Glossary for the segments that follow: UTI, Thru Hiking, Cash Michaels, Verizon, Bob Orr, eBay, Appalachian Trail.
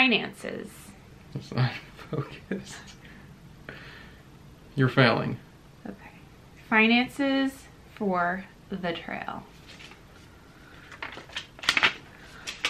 Finances. It's not focused. You're failing. Okay. Finances for the trail.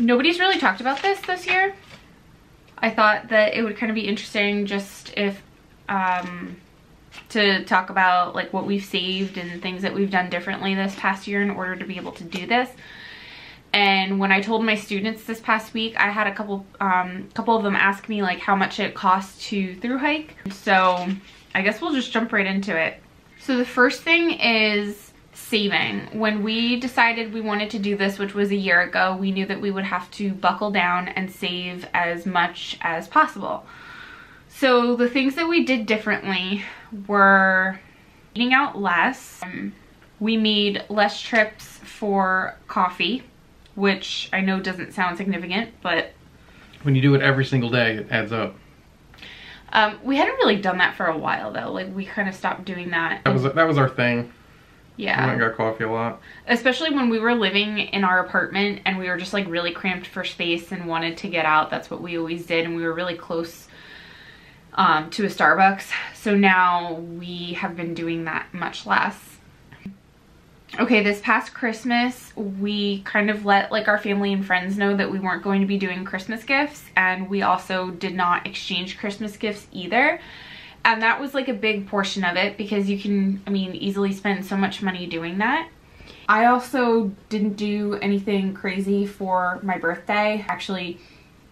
Nobody's really talked about this year. I thought that it would kind of be interesting just if to talk about like what we've saved and things that we've done differently this past year in order to be able to do this. And when I told my students this past week, I had a couple of them ask me like how much it costs to thru hike. So I guess we'll just jump right into it. So the first thing is saving. When we decided we wanted to do this, which was a year ago, we knew that we would have to buckle down and save as much as possible. So the things that we did differently were eating out less. We made less trips for coffee, which I know doesn't sound significant, but when you do it every single day, it adds up. We hadn't really done that for a while though. Like we kind of stopped doing that. That was our thing. Yeah. We went and got coffee a lot. Especially when we were living in our apartment and we were just like really cramped for space and wanted to get out. That's what we always did, and we were really close to a Starbucks. So now we have been doing that much less. Okay, this past Christmas, we kind of let like our family and friends know that we weren't going to be doing Christmas gifts, and we also did not exchange Christmas gifts either. And that was like a big portion of it because you can, I mean, easily spend so much money doing that. I also didn't do anything crazy for my birthday. Actually,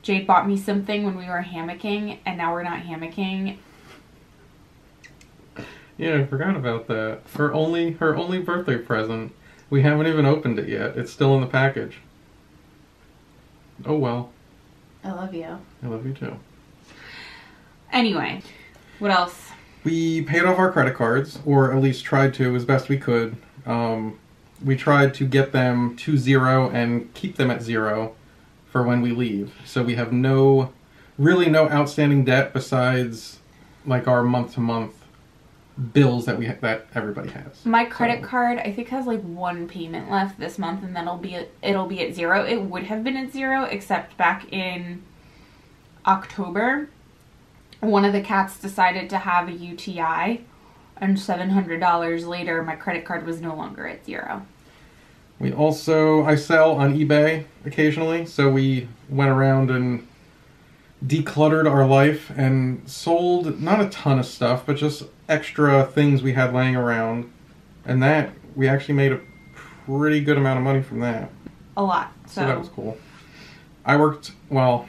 Jade bought me something when we were hammocking, and now we're not hammocking. Yeah, I forgot about that. Her only birthday present. We haven't even opened it yet. It's still in the package. Oh well. I love you. I love you too. Anyway, what else? We paid off our credit cards, or at least tried to as best we could. We tried to get them to zero and keep them at zero for when we leave. So we have really no outstanding debt besides like our month-to-month bills that everybody has. My credit card I think has like one payment left this month, and then it'll be at zero. It would have been at zero except back in October one of the cats decided to have a UTI, and $700 later my credit card was no longer at zero. We also, I sell on eBay occasionally, so we went around and decluttered our life and sold not a ton of stuff, but just extra things we had laying around, and that we actually made a pretty good amount of money from that. A lot. So that was cool. I worked, well,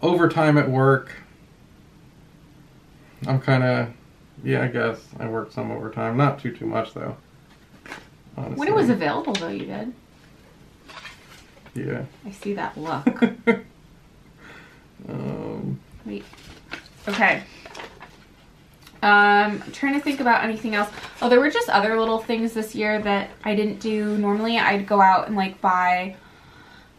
overtime at work. I'm kind of, yeah, I guess I worked some overtime, not too much though. Honestly. When it was available though, you did. Yeah. I see that look. Wait. Okay. I'm trying to think about anything else. Oh, there were just other little things this year that I didn't do. Normally I'd go out and like buy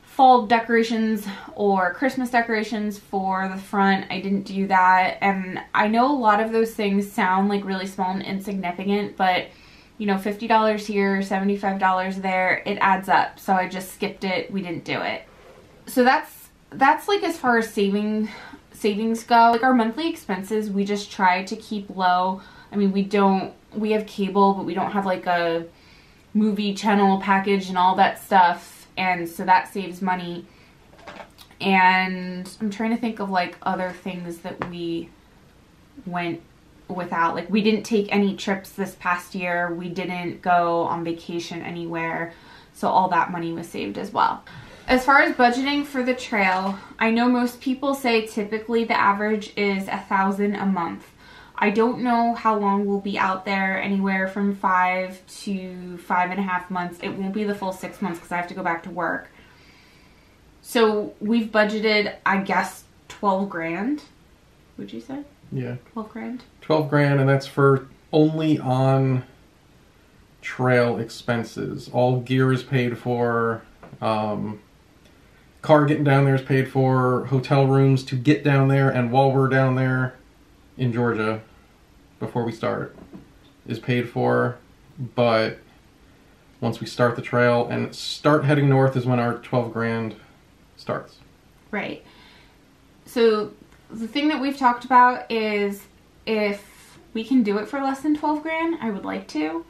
fall decorations or Christmas decorations for the front. I didn't do that. And I know a lot of those things sound like really small and insignificant, but you know, $50 here, $75 there, it adds up. So I just skipped it. We didn't do it. So that's like as far as savings go. Like our monthly expenses, we just try to keep low. I mean, we have cable, but we don't have like a movie channel package and all that stuff, and so that saves money. And I'm trying to think of like other things that we went without. Like we didn't take any trips this past year. We didn't go on vacation anywhere, so all that money was saved as well. As far as budgeting for the trail, I know most people say typically the average is $1,000 a month. I don't know how long we'll be out there, anywhere from 5 to 5.5 months. It won't be the full 6 months because I have to go back to work. So we've budgeted, I guess, 12 grand, would you say? Yeah. 12 grand? 12 grand, and that's for only on trail expenses. All gear is paid for. Car getting down there is paid for, hotel rooms to get down there, and while we're down there in Georgia before we start is paid for. But once we start the trail and start heading north is when our 12 grand starts. Right. So the thing that we've talked about is if we can do it for less than 12 grand, I would like to.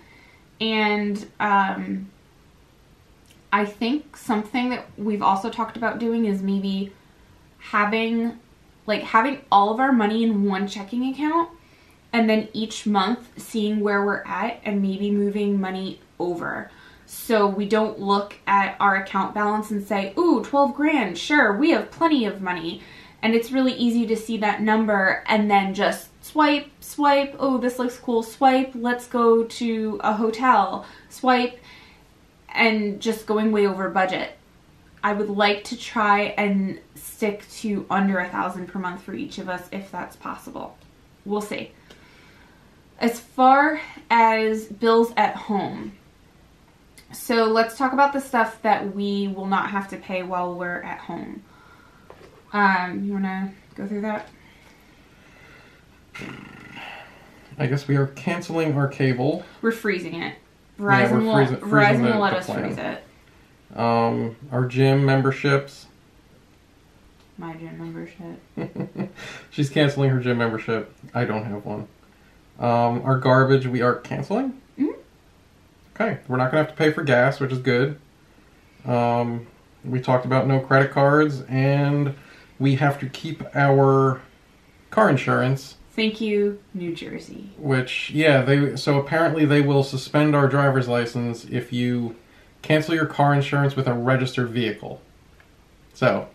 And I think something that we've also talked about doing is maybe having all of our money in one checking account, and then each month seeing where we're at and maybe moving money over. So we don't look at our account balance and say, ooh, 12 grand, sure, we have plenty of money. And it's really easy to see that number and then just swipe, swipe, oh, this looks cool, swipe, let's go to a hotel, swipe, and just going way over budget. I would like to try and stick to under $1,000 per month for each of us if that's possible. We'll see. As far as bills at home, so let's talk about the stuff that we will not have to pay while we're at home. You want to go through that? I guess we are canceling our cable. We're freezing it. Verizon, yeah, Verizon will let us freeze it. Our gym memberships. My gym membership. She's canceling her gym membership. I don't have one. Our garbage we are canceling. Mm-hmm. Okay, we're not gonna have to pay for gas, which is good. We talked about no credit cards, and we have to keep our car insurance. Thank you, New Jersey. Which, yeah, so apparently they will suspend our driver's license if you cancel your car insurance with a registered vehicle. So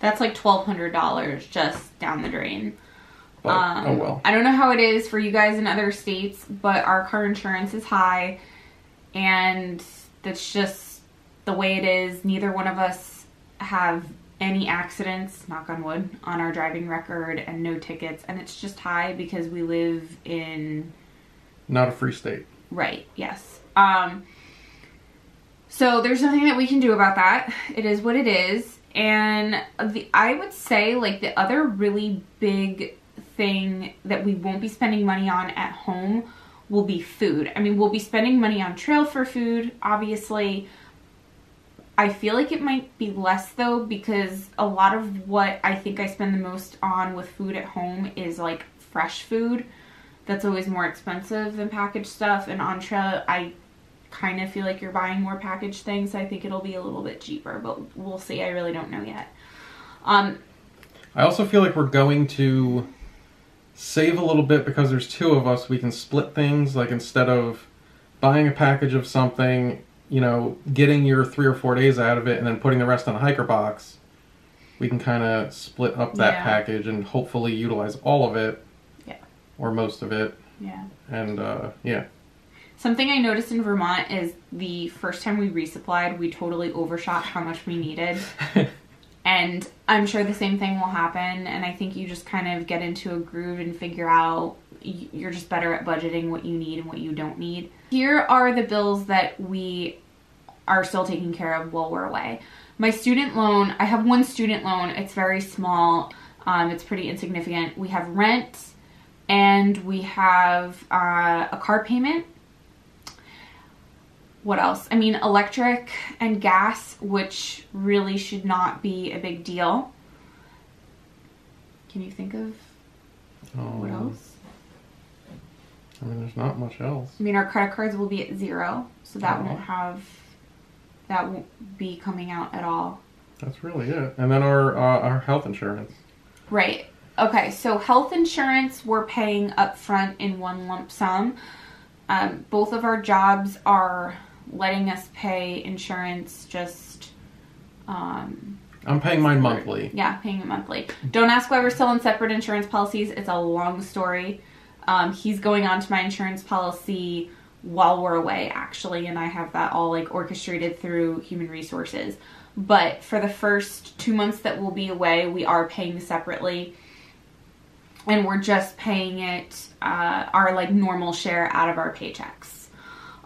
that's like $1,200 just down the drain. But, oh well. I don't know how it is for you guys in other states, but our car insurance is high, and that's just the way it is. Neither one of us have any accidents, knock on wood, on our driving record, and no tickets, and it's just high because we live in... not a free state. Right, yes. So there's nothing that we can do about that. It is what it is. And I would say, like, the other really big thing that we won't be spending money on at home will be food. I mean, we'll be spending money on trail for food, obviously. I feel like it might be less, though, because a lot of what I think I spend the most on with food at home is, like, fresh food. That's always more expensive than packaged stuff. And on trail, I kind of feel like you're buying more packaged things, so I think it'll be a little bit cheaper, but we'll see. I really don't know yet. I also feel like we're going to save a little bit because there's two of us. We can split things, like instead of buying a package of something, you know, getting your 3 or 4 days out of it and then putting the rest on a hiker box, we can kind of split up that package and hopefully utilize all of it or most of it. Yeah. And something I noticed in Vermont is the first time we resupplied, we totally overshot how much we needed. And I'm sure the same thing will happen. And I think you just kind of get into a groove and figure out, you're just better at budgeting what you need and what you don't need. Here are the bills that we are still taking care of while we're away. My student loan, I have one student loan. It's very small. It's pretty insignificant. We have rent, and we have a car payment. What else? I mean, electric and gas, which really should not be a big deal. Can you think of what else? I mean, there's not much else. I mean, our credit cards will be at zero, so that won't be coming out at all. That's really it. And then our health insurance. Right. Okay, so health insurance we're paying up front in one lump sum. Both of our jobs are letting us pay insurance just... I'm paying mine monthly. Yeah, paying it monthly. Don't ask why we're still on separate insurance policies. It's a long story. He's going on to my insurance policy while we're away, actually, and I have that all, like, orchestrated through human resources. But for the first 2 months that we'll be away, we are paying separately. And we're just paying it our, like, normal share out of our paychecks.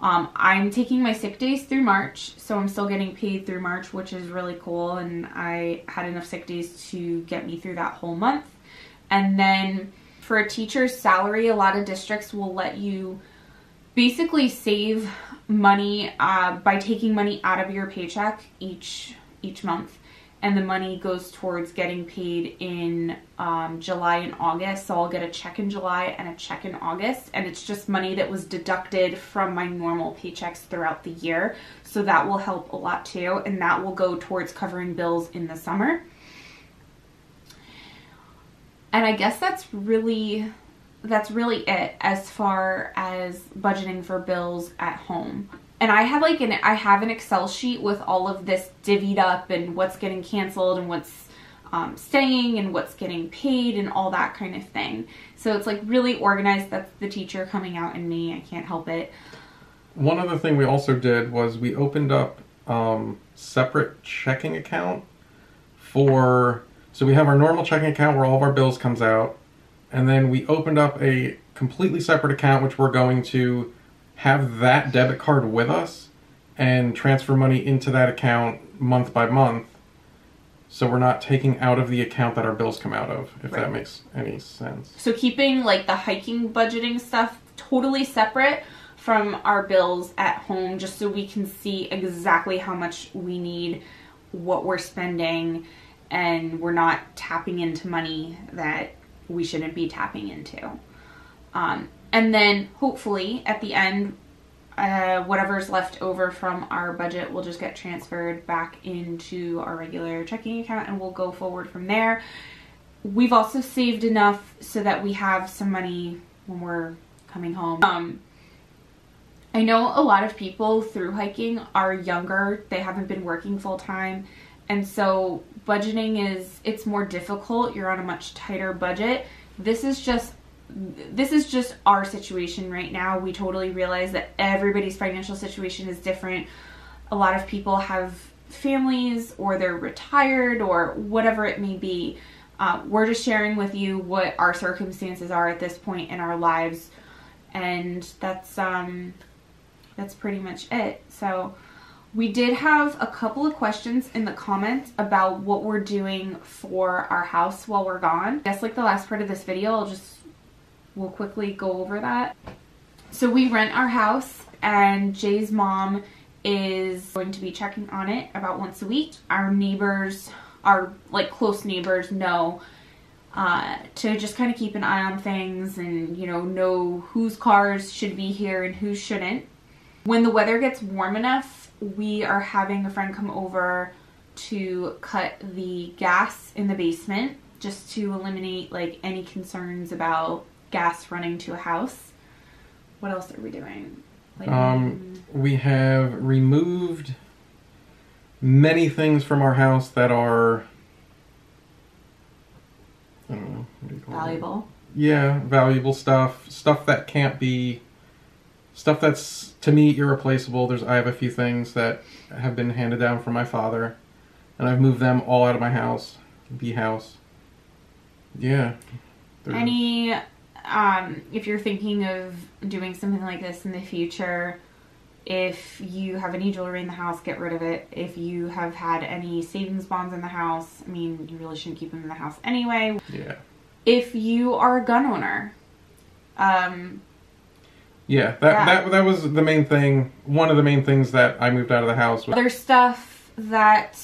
I'm taking my sick days through March, so I'm still getting paid through March, which is really cool. And I had enough sick days to get me through that whole month. And then for a teacher's salary, a lot of districts will let you basically save money by taking money out of your paycheck each month and the money goes towards getting paid in July and August. So I'll get a check in July and a check in August, and it's just money that was deducted from my normal paychecks throughout the year. So that will help a lot too, and that will go towards covering bills in the summer. And I guess that's really it as far as budgeting for bills at home. And I have I have an Excel sheet with all of this divvied up and what's getting canceled and what's staying and what's getting paid and all that kind of thing. So it's like really organized. That's the teacher coming out in me. I can't help it. One other thing we also did was we opened up separate checking account for, so we have our normal checking account where all of our bills comes out, and then we opened up a completely separate account which we're going to have that debit card with us and transfer money into that account month by month, so we're not taking out of the account that our bills come out of, if that makes any sense. So keeping like the hiking budgeting stuff totally separate from our bills at home, just so we can see exactly how much we need, what we're spending, and we're not tapping into money that we shouldn't be tapping into. And then hopefully at the end, whatever's left over from our budget will just get transferred back into our regular checking account, and we'll go forward from there. We've also saved enough so that we have some money when we're coming home. I know a lot of people through hiking are younger, they haven't been working full time, and so budgeting is, it's more difficult, you're on a much tighter budget. This is just our situation right now. We totally realize that everybody's financial situation is different. A lot of people have families, or they're retired, or whatever it may be. We're just sharing with you what our circumstances are at this point in our lives, and that's pretty much it. So we did have a couple of questions in the comments about what we're doing for our house while we're gone. I guess like the last part of this video, we'll quickly go over that. So we rent our house, and Jay's mom is going to be checking on it about once a week. Our neighbors, our like close neighbors, know to just kind of keep an eye on things, and you know whose cars should be here and who shouldn't. When the weather gets warm enough, we are having a friend come over to cut the gas in the basement, just to eliminate like any concerns about gas running to a house. What else are we doing? We have removed many things from our house that are, I don't know, what do you call valuable? It? Yeah, valuable stuff. Stuff that can't be, stuff that's to me irreplaceable. I have a few things that have been handed down from my father, and I've moved them all out of my house. Yeah. Any if you're thinking of doing something like this in the future, if you have any jewelry in the house, get rid of it. If you have had any savings bonds in the house, I mean, you really shouldn't keep them in the house anyway. Yeah. If you are a gun owner, yeah, that was the main thing. One of the main things that I moved out of the house. Other stuff that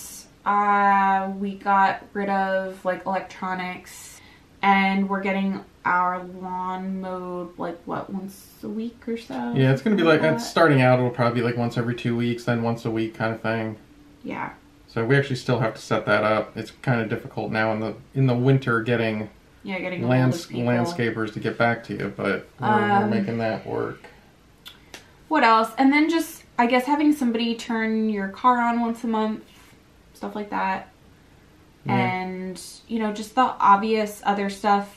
we got rid of, like electronics, and we're getting our lawn mowed like what, once a week or so? Yeah, it's gonna be like, it's starting out, it'll probably be like once every 2 weeks, then once a week kind of thing. Yeah, so we actually still have to set that up. It's kind of difficult now in the winter getting landscapers to get back to you, but we're making that work. What else? And then just, I guess, having somebody turn your car on once a month, stuff like that. Yeah. And you know, just the obvious other stuff.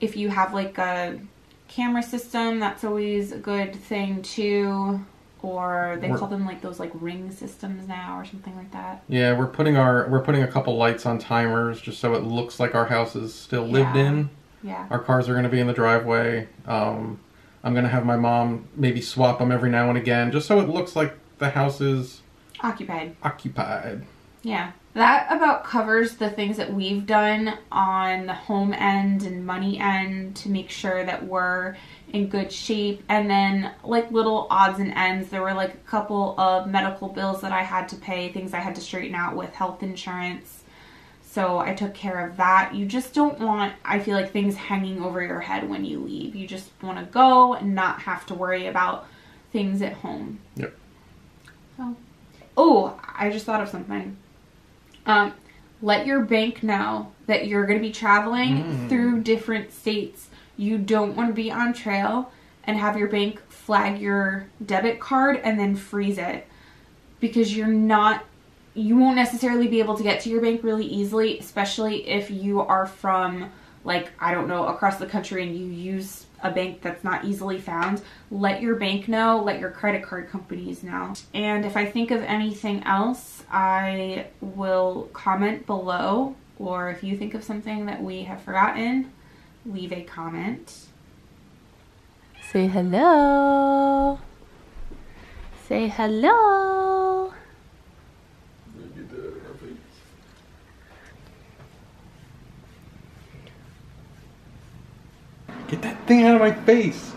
If you have like a camera system, that's always a good thing too. Or they call them like those like Ring systems now or something like that. Yeah, we're putting a couple lights on timers just so it looks like our house is still lived in. Yeah. Our cars are going to be in the driveway. I'm going to have my mom maybe swap them every now and again just so it looks like the house is occupied. Yeah. That about covers the things that we've done on the home end and money end to make sure that we're in good shape. And then like little odds and ends, there were like a couple of medical bills that I had to pay, things I had to straighten out with health insurance. So I took care of that. You just don't want, I feel like, things hanging over your head when you leave. You just want to go and not have to worry about things at home. Yep. So, oh, I just thought of something. Let your bank know that you're going to be traveling through different states. You don't want to be on trail and have your bank flag your debit card and then freeze it, because you're not, you won't necessarily be able to get to your bank really easily, especially if you are from, like, I don't know, across the country and you use a bank that's not easily found. Let your bank know, let your credit card companies know. And if I think of anything else, I will comment below, or if you think of something that we have forgotten, leave a comment. Say hello. Say hello. Get that thing out of my face!